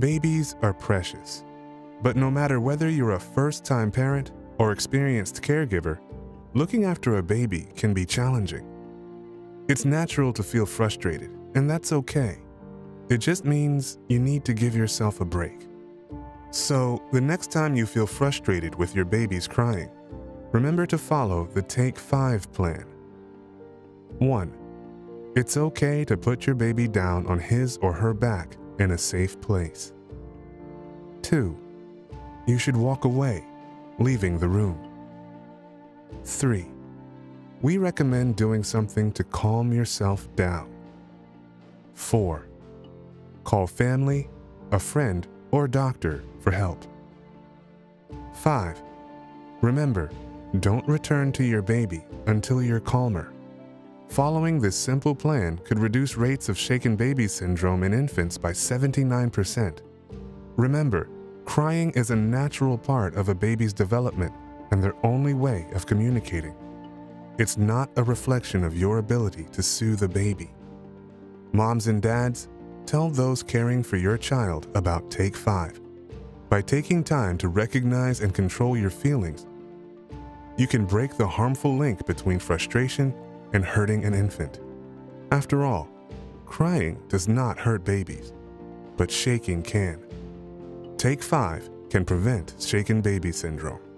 Babies are precious, but no matter whether you're a first-time parent or experienced caregiver, looking after a baby can be challenging. It's natural to feel frustrated, and that's okay. It just means you need to give yourself a break. So, the next time you feel frustrated with your baby's crying, remember to follow the Take 5 plan. 1. It's okay to put your baby down on his or her back in a safe place. 2. You should walk away, leaving the room. 3. We recommend doing something to calm yourself down. 4. Call family, a friend, or doctor for help. 5. Remember, don't return to your baby until you're calmer. Following this simple plan could reduce rates of shaken baby syndrome in infants by 79%. Remember, crying is a natural part of a baby's development and their only way of communicating. It's not a reflection of your ability to soothe a baby. Moms and dads, tell those caring for your child about Take 5. By taking time to recognize and control your feelings, you can break the harmful link between frustration and hurting an infant. After all, crying does not hurt babies, but shaking can. Take 5 can prevent shaken baby syndrome.